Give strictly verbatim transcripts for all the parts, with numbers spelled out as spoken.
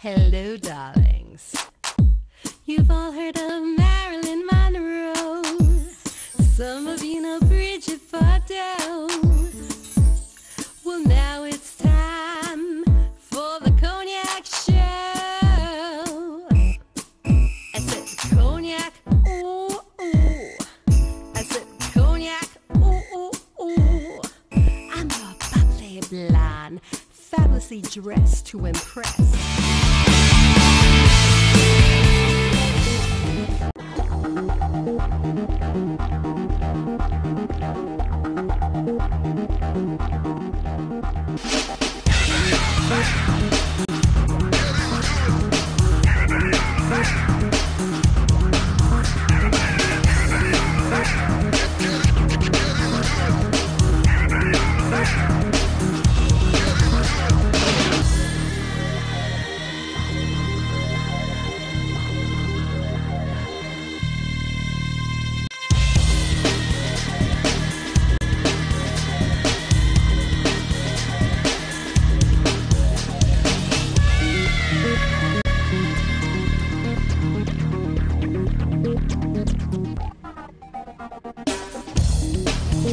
Hello, darlings. You've all heard of Marilyn Monroe. Some of you know Bridget. Well, now it's time for the Cognac Show. I said Cognac, ooh, ooh. I said Cognac, ooh, ooh, ooh. I'm your bubbly blonde, fabulously dressed to impress.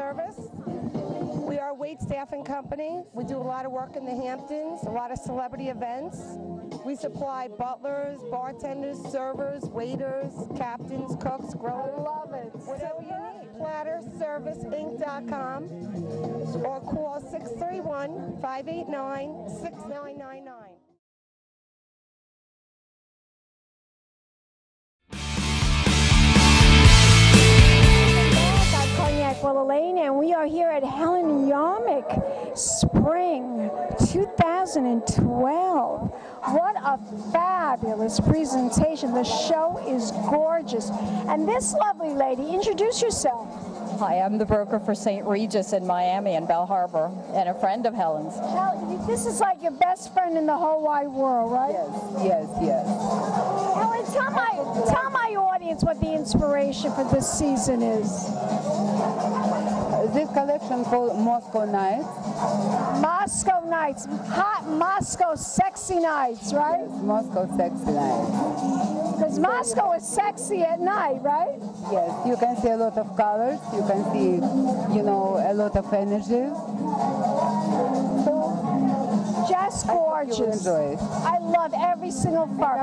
service. We are a wait staffing company. We do a lot of work in the Hamptons, a lot of celebrity events. We supply butlers, bartenders, servers, waiters, captains, cooks, grillers. I love it. Whatever you need. Platter Service Inc dot com or call six three one, five eight nine, six nine nine nine. Elaine, and we are here at Helen Yarmak, Spring two thousand twelve. What a fabulous presentation. The show is gorgeous. And this lovely lady, introduce yourself. Hi, I'm the broker for Saint Regis in Miami and Bell Harbor, and a friend of Helen's. Helen, this is like your best friend in the whole wide world, right? Yes, yes, yes. Helen, tell my, tell my audience what the inspiration for this season is. This collection called Moscow Nights. Moscow Nights, hot Moscow sexy nights, right? Yes, Moscow sexy nights. Because Moscow is sexy at night, right? Yes, you can see a lot of colors, you can see, you know, a lot of energy. Just gorgeous. I, I love every single part. I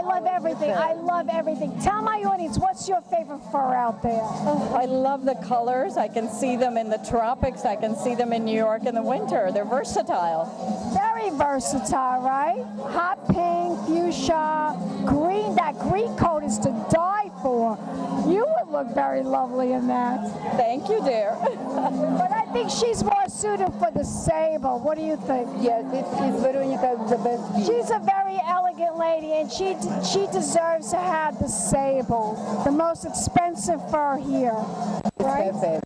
love everything. I love everything. Tell my audience, what's your favorite fur out there? Oh, I love the colors. I can see them in the tropics. I can see them in New York in the winter. They're versatile. Very versatile, right? Hot pink, fuchsia, green. That green coat is to die for. You would look very lovely in that. Thank you, dear. But I think she's more suited for the sable. What do you think? Yes, it's, it's Veronica the best. She's a very elegant lady, and she she deserves to have the sable, the most expensive fur here. Right? Perfect.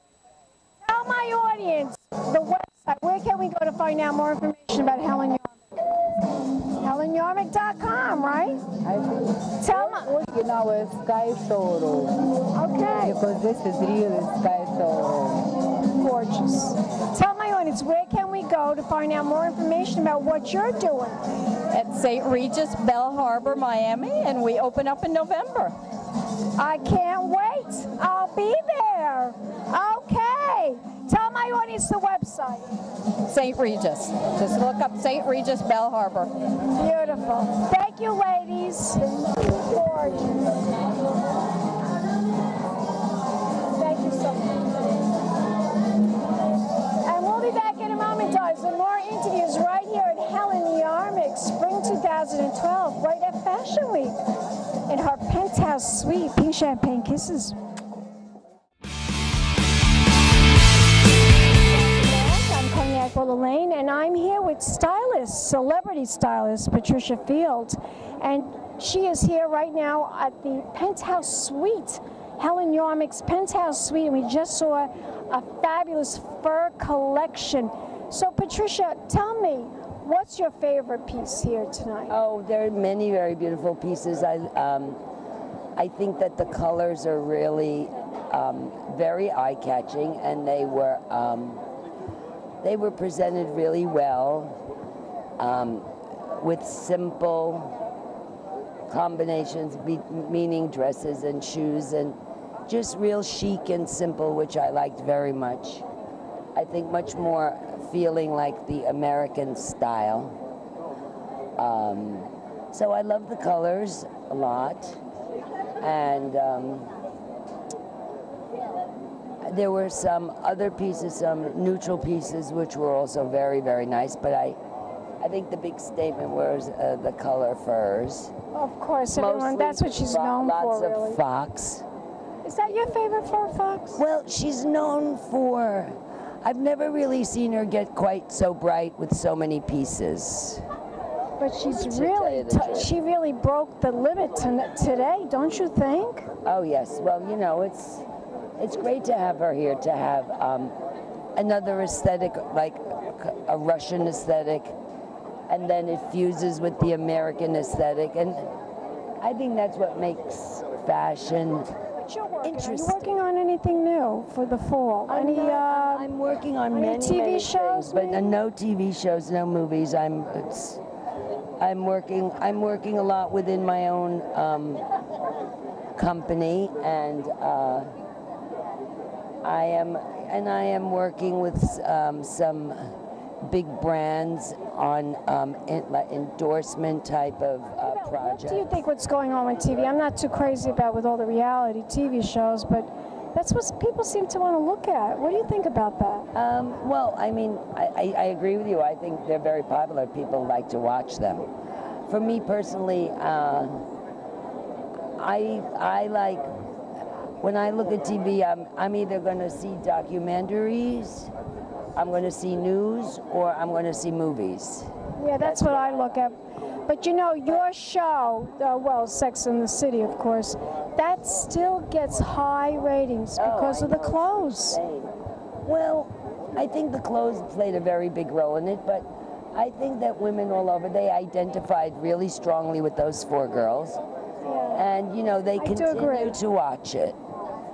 Tell my audience the website. Where can we go to find out more information about Helen Yarmak? Helen Yarmak dot com, right? I think. Tell my. In our Sky showroom. Okay. Because this is real Sky showroom. Gorgeous. Tell my audience, where can we go to find out more information about what you're doing? At Saint Regis, Bell Harbor, Miami, and we open up in November. I can't wait. I'll be there. Okay. Tell my audience the website. Saint Regis. Just look up Saint Regis, Bell Harbor. Beautiful. Thank you, ladies. Gorgeous. Thank you so much. And more interviews right here at Helen Yarmak, Spring two thousand twelve, right at Fashion Week, in her penthouse suite. Pink champagne kisses. I'm Cognac Elaine, and I'm here with stylist, celebrity stylist Patricia Field, and she is here right now at the penthouse suite. Helen Yarmak's penthouse suite, and we just saw a fabulous fur collection. So Patricia, tell me, what's your favorite piece here tonight? Oh, there are many very beautiful pieces. I, um, I think that the colors are really um, very eye-catching, and they were, um, they were presented really well um, with simple combinations, meaning dresses and shoes, and just real chic and simple, which I liked very much. I think much more feeling like the American style. Um, so I love the colors a lot. And um, there were some other pieces, some neutral pieces, which were also very, very nice. But I, I think the big statement was uh, the color furs. Of course, everyone, mostly that's what she's known lots for, Lots really. of fox. Is that your favorite fur, fox? Well, she's known for... I've never really seen her get quite so bright with so many pieces. But she's really, she really broke the limit to today, don't you think? Oh yes, well, you know, it's it's great to have her here, to have um, another aesthetic, like a Russian aesthetic, and then it fuses with the American aesthetic, and I think that's what makes fashion. You're working. Are you working on anything new for the fall? I'm, Any, not, uh, I'm working on many, T V many shows, things, but uh, no T V shows, no movies. I'm, it's, I'm working. I'm working a lot within my own um, company, and uh, I am, and I am working with um, some big brands on um, endorsement type of uh, you know, projects. What do you think what's going on with T V? I'm not too crazy about with all the reality T V shows, but that's what people seem to want to look at. What do you think about that? Um, well, I mean, I, I, I agree with you. I think they're very popular. People like to watch them. For me personally, uh, I I like, when I look at T V, I'm, I'm either going to see documentaries, I'm going to see news, or I'm going to see movies. Yeah, that's, that's what I look at. But you know, your show, uh, well, Sex and the City, of course, that still gets high ratings because oh, of the clothes. Well, I think the clothes played a very big role in it, but I think that women all over, they identified really strongly with those four girls. Yeah. And, you know, they continue to watch it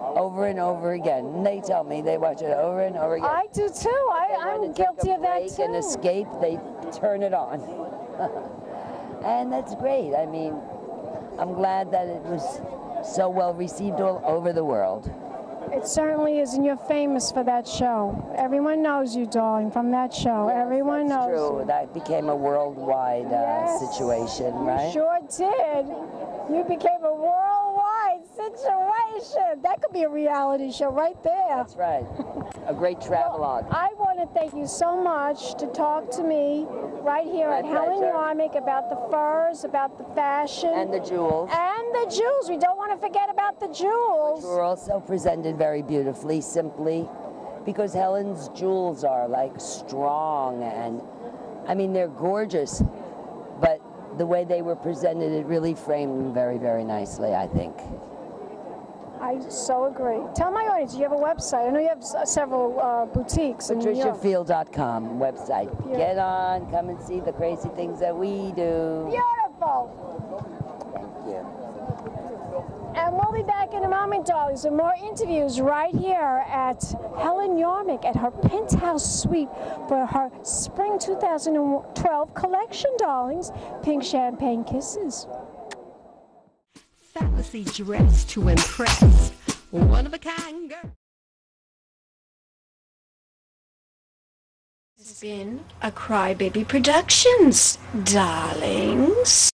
over and over again. And they tell me they watch it over and over again. I do too. I, I'm guilty of that too. And escape, they turn it on. And that's great. I mean, I'm glad that it was so well received all over the world. It certainly is, and you're famous for that show. Everyone knows you, darling, from that show. Yes, everyone knows true. You. That became a worldwide uh, yes, situation, right? You sure did. You became a worldwide situation. That could be a reality show right there. That's right. A great travelogue. Well, I want to thank you so much to talk to me right here My at pleasure. Helen Yarmak about the furs, about the fashion. And the jewels. And the jewels. We don't want to forget about the jewels. Which were also presented very beautifully, simply, because Helen's jewels are like strong and, I mean, they're gorgeous, but the way they were presented, it really framed them very, very nicely, I think. I so agree. Tell my audience, you have a website. I know you have several uh, boutiques in New York. Patricia Field dot com website. Beautiful. Get on, come and see the crazy things that we do. Beautiful. Thank you. And we'll be back in a moment, darlings, with more interviews right here at Helen Yarmak at her penthouse suite for her spring two thousand twelve collection, darlings. Pink champagne kisses. Fabulously dressed to impress, one of a kind girl. This has been a Cry Baby Productions, darlings.